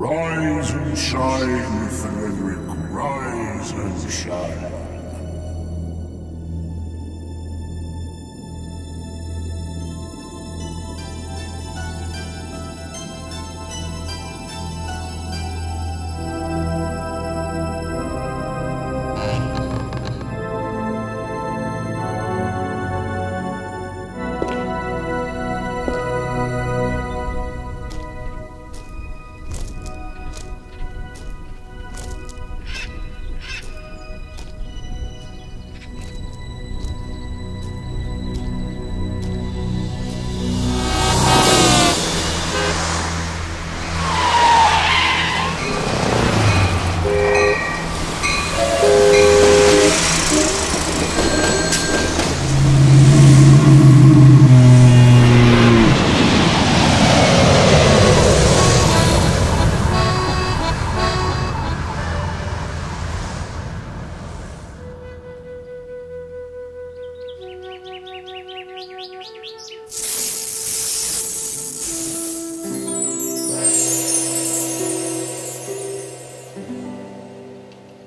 Rise and shine, Frédéric, rise and shine.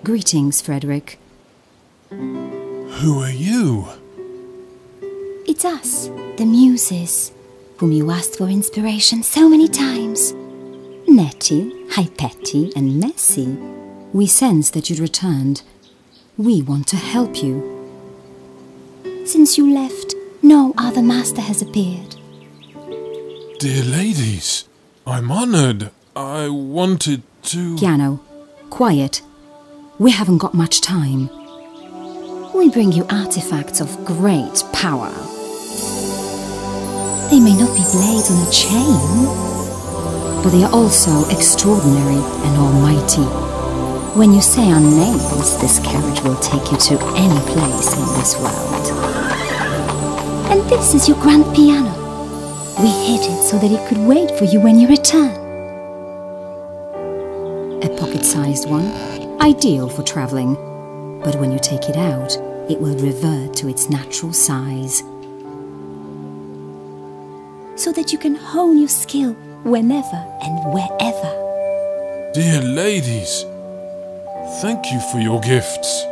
Greetings, Frédéric. Who are you? It's us, the Muses, whom you asked for inspiration so many times. Nettie, Hypetti, and Messi. We sensed that you'd returned. We want to help you. Since you left, no other master has appeared. Dear ladies, I'm honored. I wanted to... Piano. Quiet. We haven't got much time. We bring you artifacts of great power. They may not be blades on a chain, but they are also extraordinary and almighty. When you say our names, this carriage will take you to any place in this world. And this is your grand piano. We hid it so that it could wait for you when you return. A pocket-sized one. Ideal for travelling, but when you take it out, it will revert to its natural size, so that you can hone your skill whenever and wherever. Dear ladies, thank you for your gifts.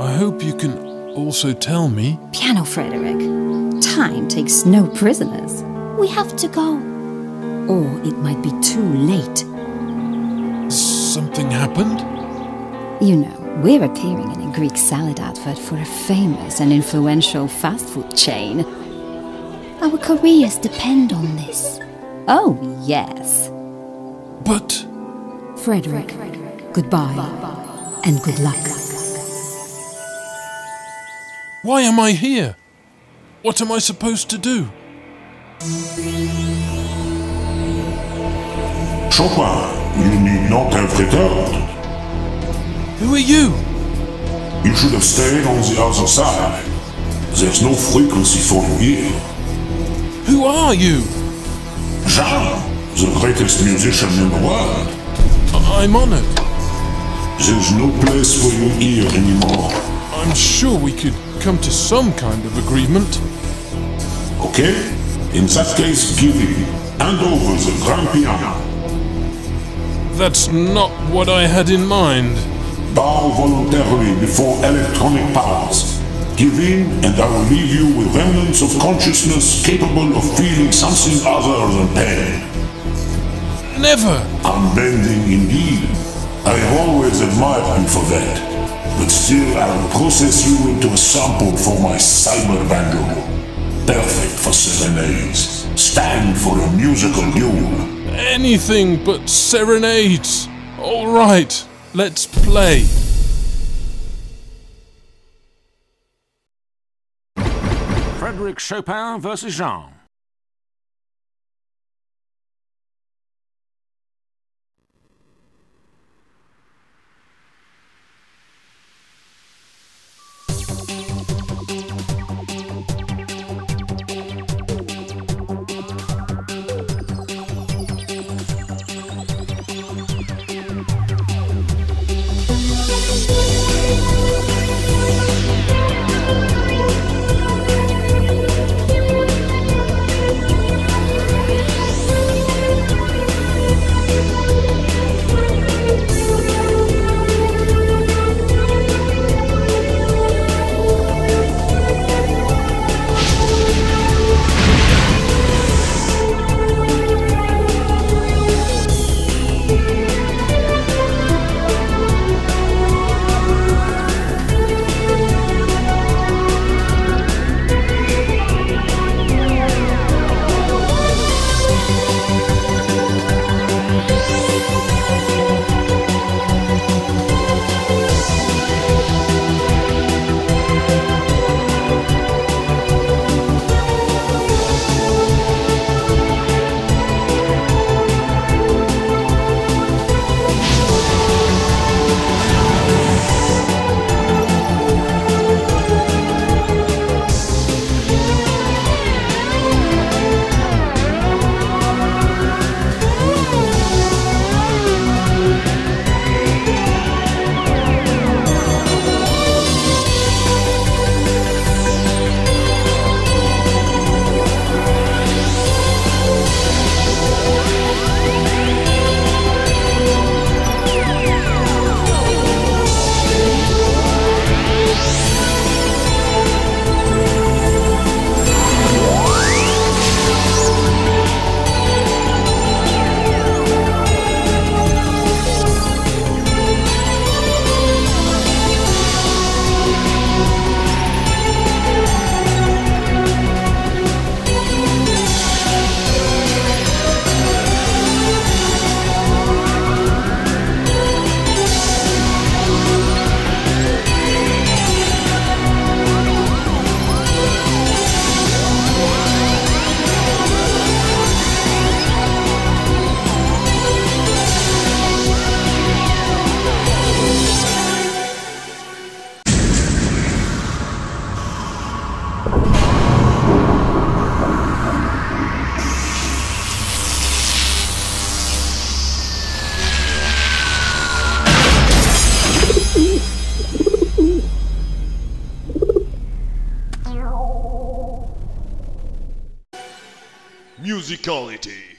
I hope you can also tell me... Piano, Frédéric. Time takes no prisoners. We have to go. Or it might be too late. Something happened? You know, we're appearing in a Greek salad advert for a famous and influential fast food chain. Our careers depend on this. Oh, yes. But... Frédéric, goodbye, and good luck. Why am I here? What am I supposed to do? Chopper! You need not have returned. Who are you? You should have stayed on the other side. There's no frequency for you here. Who are you? Jean, the greatest musician in the world. I'm honored. There's no place for you here anymore. I'm sure we could come to some kind of agreement. Okay. In that case, give him. Hand over the grand piano. That's not what I had in mind. Bow voluntarily before electronic powers. Give in, and I will leave you with remnants of consciousness capable of feeling something other than pain. Never! Unbending indeed. I have always admired you for that. But still, I will process you into a sample for my cyber banjo. Perfect for serenades. Stand for a musical duel. Anything but serenades. All right, let's play. Frédéric Chopin versus Jean. musicality.